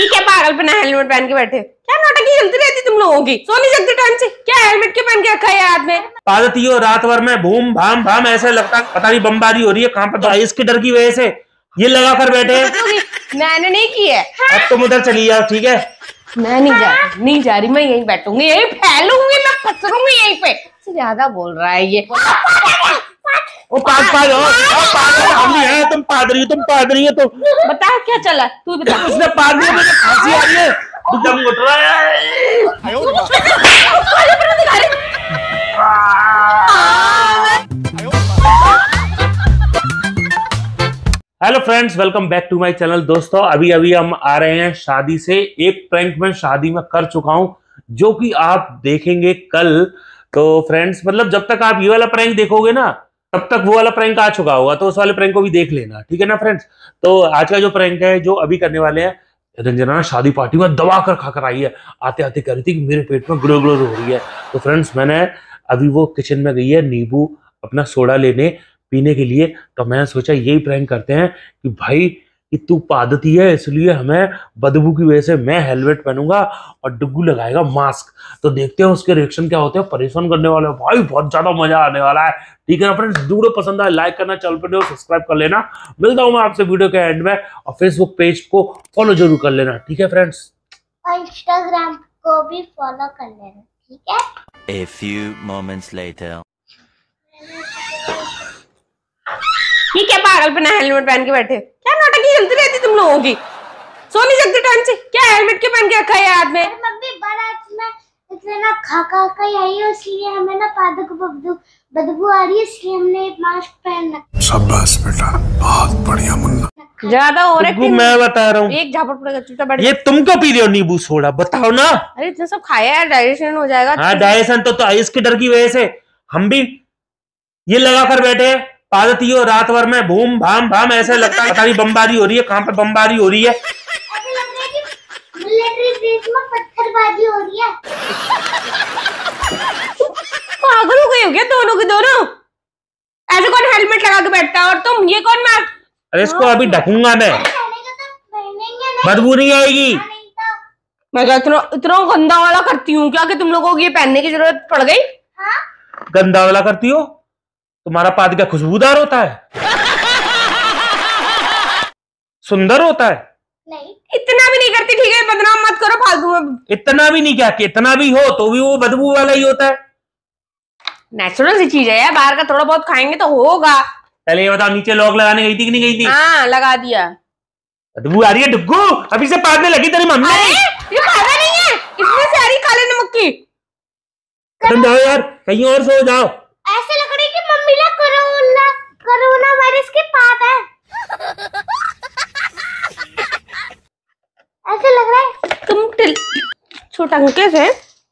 ये क्या पागल बना हेलमेट पहन के बैठे, क्या नाटकी चलती रहती तुम लोगों की। सो नहीं सकते टाइम से, क्या हेलमेट के पहन के रखा है हाथ में। पागलती हो रात भर में, भूम भाम भाम ऐसे लगता पता नहीं बमबारी हो रही है कहाँ पर। तो इसके डर की वजह से ये लगा कर बैठे। मैंने नहीं किया। अब तुम उधर चली जाओ, ठीक है। मैं नहीं जा रही, मैं यही बैठूंगी, यही फैलूंगी, मैं फसरूंगी यहीं पे। ज्यादा बोल रहा है ये। ओ पागल हम भी हैं। तुम पादरी हो, तुम पादरी हो। तुम बता क्या चला, तू बता। उसने पादरी में फांसी आ रही है, दम घुट रहा है। Hello friends, welcome back to my channel. दोस्तों अभी अभी हम आ रहे हैं शादी से। एक प्रैंक मैं शादी में कर चुका हूं जो कि आप देखेंगे कल। तो फ्रेंड्स मतलब जब तक आप ये वाला प्रैंक देखोगे ना तब तक वो वाला प्रैंक आ चुका होगा, तो उस वाले प्रैंक को भी देख लेना, ठीक है ना फ्रेंड्स। तो आज का जो प्रैंक है जो अभी करने वाले हैं, रंजना शादी पार्टी में दवा कर खाकर आई है, आते आते कह रही थी कि मेरे पेट में ग्लो ग्लो हो रही है। तो फ्रेंड्स मैंने अभी वो किचन में गई है नींबू अपना सोडा लेने पीने के लिए, तो मैंने सोचा यही प्रैंक करते हैं कि भाई कि तू पादती है इसलिए हमें बदबू की वजह से मैं हेलमेट पहनूंगा और डुग्गू लगाएगा मास्क। तो देखते हैं उसके रिएक्शन क्या होते हैं। परेशान करने वाले भाई, बहुत ज्यादा मजा आने वाला है, ठीक है ना फ्रेंड्स। वीडियो पसंद आए लाइक करना, चैनल पर सब्सक्राइब कर लेना। मिलता हूँ मैं आपसे वीडियो के एंड में, और फेसबुक पेज को फॉलो जरूर कर लेना, ठीक है फ्रेंड्स, और इंस्टाग्राम को भी फॉलो कर लेना, ठीक है। A few moments later. ये क्या पागल बना हेलमेट पहन के बैठे, क्या नाटकी चलती रहती तुम लोगों की। सो नहीं सकते टाइम से, क्या हेलमेट के पहन के रखा है हाथ में। मम्मी बारात में इतना खा आई है, इसलिए हमें ना बदबू आ रही है, इसलिए हमने मास्क पहन रखा। शाबाश बेटा, बहुत बढ़िया मुन्ना। ज्यादा हो रहा है, मैं बता रहा हूँ। एक झापड़ पड़ेगा, चुपचाप बैठ। ये तुम क्यों पी रहे हो नींबू सोडा, बताओ ना। अरे इतना सब खाया है, डाइजेशन हो जाएगा। डाइजेशन तो इसके डर की वजह से हम भी ये लगा कर बैठे। पादती हो रात भर में, भूम भाम भाम ऐसे लगता है पता नहीं बमबारी हो रही है कहाँ पर। बमबारी हो रही है, मिलिट्री बेस में पत्थरबाजी हो रही है। पागल हो गए हो क्या दोनों के दोनों। ऐसे कौन हेलमेट लगा के बैठता है, और तुम ये कौन मार। अरे इसको अभी ढकूंगा मैं, बदबू नहीं आएगी। मैं इतना गंदा वाला करती हूँ क्या कि तुम लोगों को ये पहनने की जरूरत पड़ गई। गंदा वाला करती हो, तुम्हारा पाद क्या खुशबूदार होता है, सुंदर होता है। नहीं इतना भी नहीं करती, ठीक है, बदनाम मत करो फालतू में। इतना भी नहीं, क्या कि इतना भी हो तो भी वो बदबू वाला ही होता है। नेचुरल सी चीज है यार, बाहर का थोड़ा बहुत खाएंगे तो होगा। पहले ये बताओ, नीचे लॉक लगाने गई थी कि नहीं गई थी। हाँ लगा दिया। बदबू आ रही है डुग्गू, अभी से पाद में लगी तेरी मम्मी। ये खाना नहीं है, इसमें सारी काले नमक की। तुम जाओ यार, कहीं और सो जाओ। ऐसे लग रही कि मम्मी ला कोरोना वायरस के पाप है। ऐसे लग रहा है तुम छोटंके से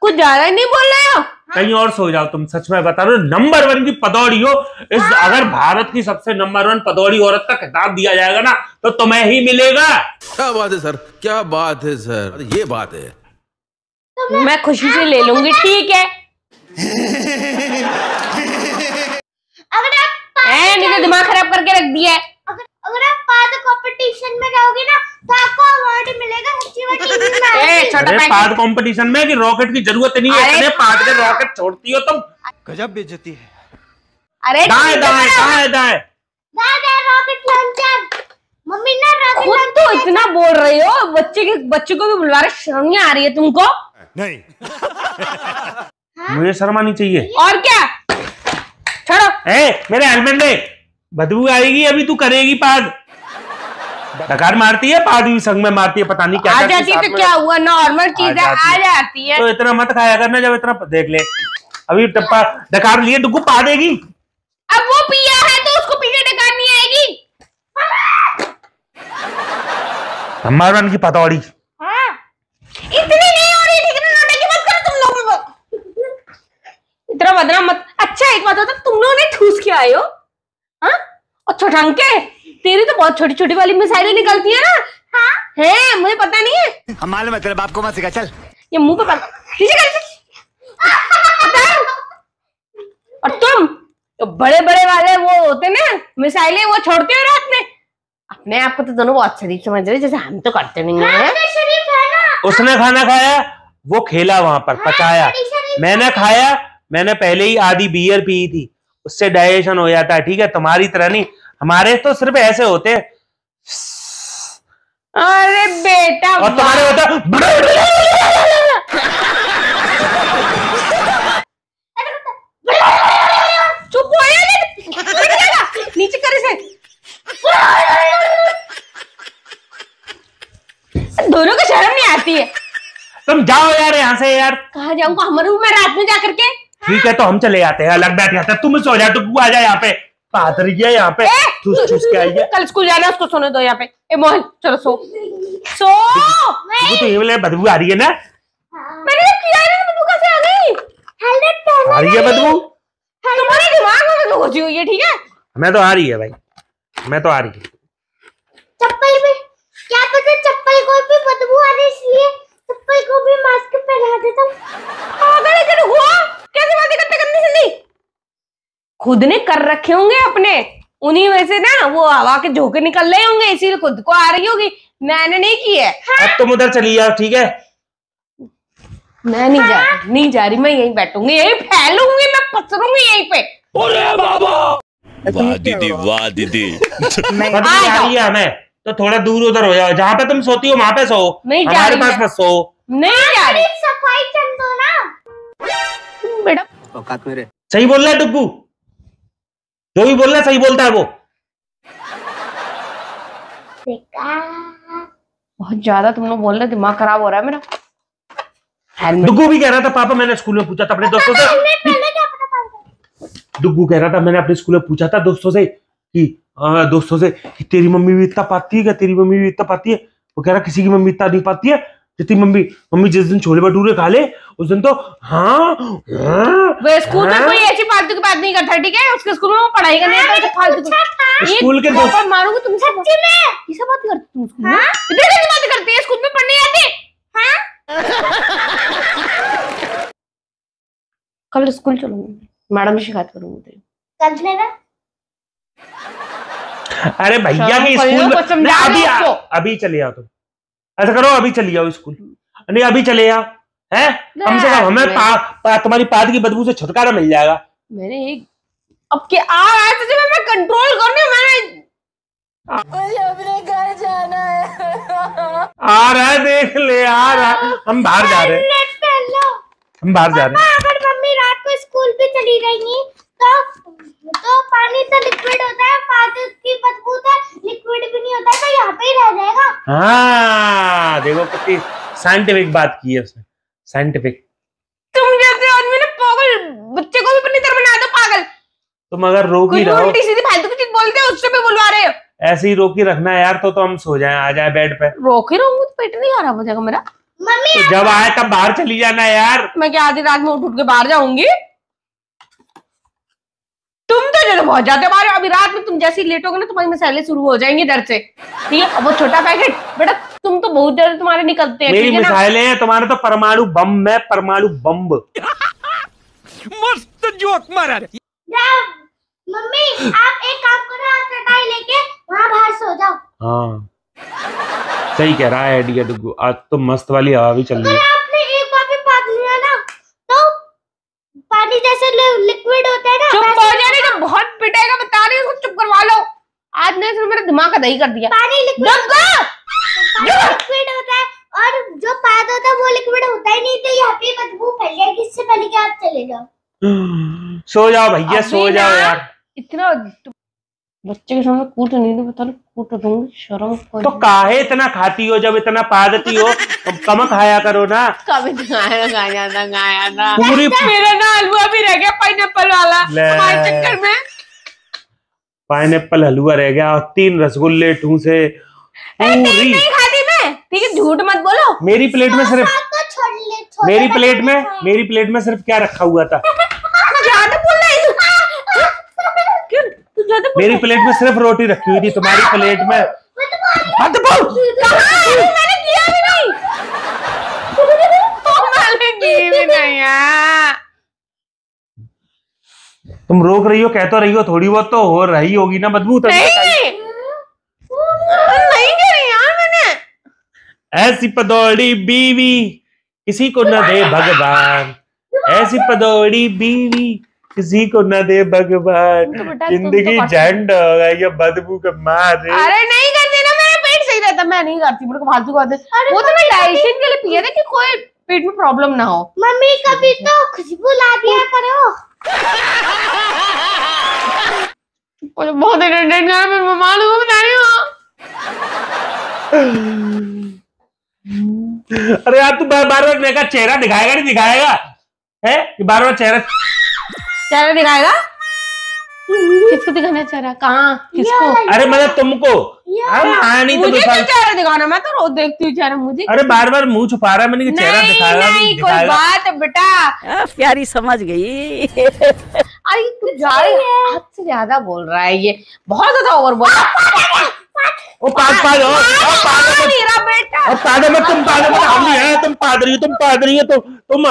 कुछ ज्यादा ही नहीं बोल रहे हो। कहीं और सो जाओ तुम, सच में बता रहे हो। नंबर 1 की पदौड़ी हो इस। अगर भारत की सबसे नंबर 1 पदौड़ी औरत का खिताब दिया जाएगा ना तो तुम्हें ही मिलेगा। क्या बात है सर, क्या बात है सर, ये बात है। तो मैं खुशी से ले लूंगी, ठीक है। अगर आप दिमाग खराब करके रख दिया है। अगर आप पाद कंपटीशन में जाओगे ना तो आपको अवार्ड मिलेगा। अरे पाद कंपटीशन में कि रॉकेट की जरूरत नहीं है, इतने पाद के रॉकेट छोड़ती हो तुम, गजब बेइज्जती है। अरे दाएं रॉकेट लॉन्चर। मम्मी ना रॉकेट तो इतना बोल रही हो, बच्चे को भी बुलवा रहे, शर्म नहीं आ रही है तुमको। नहीं मुझे शर्मानी चाहिए और क्या। छोड़ो मेरे हेलमेट में बदबू आएगी, अभी तू करेगी पाद। डकार मारती है, पाद भी संग में मारती है, पता नहीं क्या आ जाती है। तो क्या हुआ, नॉर्मल चीज है, आ जाती है। तो इतना मत खाया करना, जब इतना देख ले। अभी टप्पा डकार लिए डुगू पा देगी। अब वो पिया है तो उसको पीछे डकार नहीं आएगी। नंबर 1 की पतौड़ी बदनाम मत। अच्छा एक बात होता, तुम लोगों ने ठूस के आए हो। हाँ और छोटांके तेरी तो बहुत छोटी छोटी वाली मिसाइलें निकलती है ना। हाँ है, मुझे पता नहीं है। हमारे में तेरे बाप को मत सिखा, चल ये मुंह पे और तुम तो बड़े बड़े वाले वो होते ना मिसाइलें, वो छोड़ते हो रात में। अपने आप को तो दोनों बहुत शरीफ समझ रहे, जैसे हम तो करते नहीं है। उसने खाना खाया, वो खेला वहां पर, पचाया। मैंने खाया, मैंने पहले ही आधी बियर पी थी, उससे डाइजेशन हो जाता है, ठीक है। तुम्हारी तरह नहीं, हमारे तो सिर्फ ऐसे होते। अरे बेटा, और तुम्हारे होता चुप हो यार, नीचे कर इसे। दोनों को शर्म नहीं आती है। तुम जाओ यार यहाँ से। यार कहाँ जाऊंगा, हमारे रूम में रात में जा करके। ठीक है तो हम चले जाते हैं, अलग बैठ जाते हैं। तुम सो जाओ, तू आ जा यहाँ पे, पादरिया यहाँ पे चूस के आई है। कल स्कूल जाना है, उसको सोने दो यहाँ पे। ए मोहन चलो सो सो। तो ये वाले बदबू आ रही है ना, मैंने तो किया ही नहीं, बदबू कैसे आ गई? हेलमेट पहना आ रही है बदबू, तुम्हारे दिमाग में बदबू घुसी हुई है, ठीक है। मैं तो आ रही है भाई, मैं तो आ रही है। चप्पल में क्या पता, चप्पल को भी बदबू आ रही है, इसलिए चप्पल को भी मास्क पहना देता हूं। पागल इधर हुआ, कैसे बातें करते गंदी संदी, खुद ने कर रखे होंगे अपने, उन्हीं में से ना वो हवा के झोंके निकल रहे होंगे, इसीलिए खुद को आ रही होगी। मैंने नहीं की है। अब तुम उधर चली जाओ, ठीक है। मैं नहीं जा रही, नहीं जा रही, मैं यहीं बैठूंगी, यहीं फैलूंगी, मैं पसरूंगी यहीं पे। अरे बाबा, वाह दीदी, वाह दीदी। हमें तो थोड़ा दूर उधर हो जाओ, जहाँ पे तुम सोती हो वहाँ पे सो, हमारे पास मत सो। नहीं जा रही, सफाई कर दो ना बेटा, औकात मेरे। सही बोल रहा है डब्बू, जो भी बोल रहा है सही बोलता है वो। बहुत ज्यादा तुम लोग बोल रहे, दिमाग खराब हो रहा है मेरा। डुग्गू भी कह रहा था पापा, मैंने स्कूल में पूछा था अपने दोस्तों से। डुग्गू कह रहा था, मैंने अपने स्कूल में पूछा था दोस्तों से कि तेरी मम्मी भी इतना पाती है क्या? तेरी मम्मी भी इतना पाती है? वो कह रहा किसी की मम्मी इतना नहीं पाती है जितनी मम्मी जिस दिन छोले भटूरे खा ले उस दिन तो। हाँ, स्कूल में कोई ऐसी फालतू की बात नहीं करता, ठीक है। उसके स्कूल में वो पढ़ाई करने आता है फालतू। स्कूल के दोस्त मारूंगा तुम सब, ये सब बात करते तुम स्कूल में, इधर की बात करते हैं, स्कूल में पढ़ने आते हैं। कल स्कूल चलूंगी, मैडम से शिकायत करूंगी तेरी, समझ लेना। अरे भैया के स्कूल में अभी चले जाओ तुम, ऐसा करो अभी चली जाओ स्कूल, नहीं अभी चले जाओ है, कम से कम हमें तुम्हारी पाद की बदबू से छुटकारा मिल जाएगा। मैंने एक अब के मैं कंट्रोल करने, मैंने घर जाना है। आ रहा है, देख ले आ रहा है। हम बाहर जा रहे हैं, हम बाहर जा रहे हैं। अगर मम्मी रात को स्कूल पे चली जाएंगी तो पानी तो लिक्विड होता है, पाद की बदबू तो लिक्विड भी नहीं होता, तो यहाँ पे ही रह जाएगा। हाँ देखो कितनी साइंटिफिक बात की है उसने, साइंटिफिक। तुम जैसे आदमी ने पागल बच्चे को भी अपनी तरह बना दो पागल। तुम अगर रोक ही रहो, उल्टी सीधी फालतू की चीज बोलते हो, उससे भी बुलवा रहे हो। ऐसे ही रोक ही रखना यार, तो हम सो जाए, आ जाए बेड पे। रोक ही रहूंगी तो पेट नहीं खराब हो जाएगा मेरा। मम्मी जब आए तब बाहर चली जाना यार, मैं क्या आधी रात में उठ के बाहर जाऊंगी? तुम तो चलो बहुत जाते बाहर, अभी रात में तुम जैसे लेटोगे ना तुम्हारी मसाले शुरू हो जाएंगे दर्द से, ठीक है। वो छोटा पैकेट बेटा, तुम तो बहुत जल्द तुम्हारे निकलते हैं, ठीक है ना? मसाले हैं तुम्हारे तो, परमाणु बम में, परमाणु बम्ब। मस्त जोक मारा रे। मम्मी आप एक काम करो, आप चटाई लेके वहां बाहर सो जाओ। हां सही कह रहा है डियर डुग्गू, आज तो मस्त वाली हवा भी चल रही है। आपने एक बार भी पानी लिया ना तो पानी जैसे लिक्विड होता है ना। चुप हो जा, बहुत पिटेगा, बता रही हूं, चुप करवा लो। आज ने सिर्फ मेरा दिमाग का दही कर दिया। पानी लिक्विड होता है और जो पाद होता है वो लिक्विड होता ही नहीं, तो यहाँ पे बदबू फैल जाएगी। इससे पहले कि आप चले जाओ, सो जाओ भैया, सो जाओ यार। इतना बच्चे के सामने कूट नहीं दो, बता लो कूट दूंगी, शर्म करो। तो काहे इतना खाती हो, जब इतना पादती हो तो कम खाया करो ना। कभी खाया ना पूरी मेरा ना हलवा भी रह गया, पाइनएप्पल वाला, तुम्हारे चक्कर में पाइनएप्पल हलवा रह गया और 3 रसगुल्ले ठूसे पूरी। नहीं खाती मैं, ठीक है, झूठ मत बोलो। मेरी प्लेट में सिर्फ क्या रखा हुआ था, मेरी प्लेट में सिर्फ रोटी रखी हुई थी, तुम्हारी प्लेट में मैंने किया भी नहीं। तुम रोक रही हो, कह तो रही हो, थोड़ी बहुत तो हो रही होगी ना बदबू। नहीं करी यार मैंने, ऐसी पदौड़ी बीवी किसी को न दे भगवान, ऐसी पदौड़ी बीवी किसी को न दे भगवान, जिंदगी झंड हो गई बदबू का मार। अरे नहीं करते ना, मेरा पेट सही रहता, मैं नहीं करती, मेरे को फालतू करते। वो तो मैं डाइजेशन के लिए पिया था कि कोई पेट में प्रॉब्लम ना हो। मम्मी कभी तो खुशबू ला दिया करो। बहुत इंटरटेन कर, मैं मम्मा लोगों को बता रही हूं। अरे यार तू बार-बार मेरे का चेहरा दिखाएगा नहीं दिखाएगा है कि बार-बार चेहरा दिखाएगा? किसको दिखाना चेहरा? कहाँ किसको? अरे मतलब तुमको। मुझे क्या चेहरा दिखाना, मैं तो रोज देखती हूँ चेहरा। मुझे अरे बार बार मुंह छुपा रहा है, मैंने चेहरा दिखाया नहीं। कोई बात बेटा, प्यारी समझ गई। अरे तू जा रही है, हद से ज्यादा बोल रहा है ये, बहुत ज्यादा ओवर बोल रहा है। ओ पागल हो, ओ पागल हो मेरा बेटा, ओ पागल मत, तुम पागल मत, हम नहीं है, तुम पादरी हो, तुम पादरी हो, तुम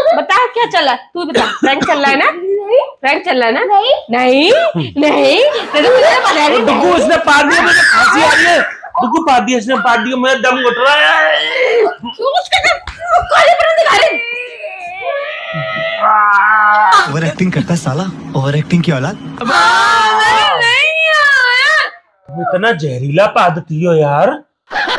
हमें बता क्या चला, तू बता। फ्रैंक चल रहा है ना? फ्रैंक चल रहा है ना? नहीं नहीं नहीं, तेरे मुझे पता है दुगु उसने पार दिया, मुझे खांसी आ रही है, दुगु पार दिया उसने, पार दिया, मेरा दम घुट रहा है। क्यों उसके काले पर दिखा रहे, ओवर एक्टिंग करता साला, ओवर एक्टिंग की औलाद। नहीं यार इतना जहरीला पादती हो यार। फिर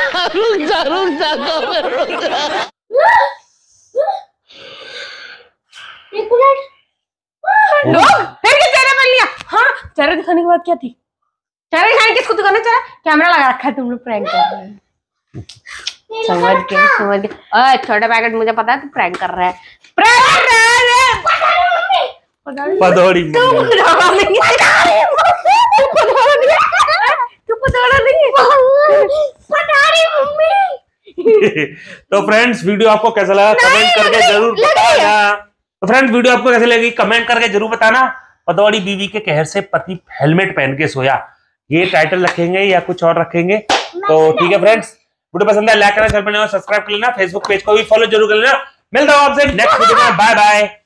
क्या चेहरा बन लिया? हाँ चेहरा दिखाने के बाद क्या थी, चेहरा दिखाने किसको दिखाना चाह? कैमरा लगा रखा है, तुम लोग प्रैंक कर रहे हो। समझ गए समझ गए। अरे छोटा पैकेट, मुझे पता है तू प्रैंक कर रहा है, प्रैंक कर रहा है। पदौड़ी तू पदौड़ा नहीं है, तू पदौड़ा नहीं है, तू पदौड़ा नहीं है, पदौड़ी मम्मी। तो फ्रेंड्स वीडियो आपको कैसा लगा कमेंट करके जरूर बताना। तो फ्रेंड्स वीडियो आपको कैसे लगी कमेंट करके जरूर बताना। पदौड़ी बीवी के कहर से पति हेलमेट पहन के सोया, ये टाइटल रखेंगे या कुछ और रखेंगे। तो ठीक है फ्रेंड्स, वीडियो पसंद है लाइक करना, चैनल पर सब्सक्राइब कर लेना, फेसबुक पेज को भी फॉलो जरूर कर लेना। मिलता हूँ आपसे नेक्स्ट वीडियो में, बाय बाय।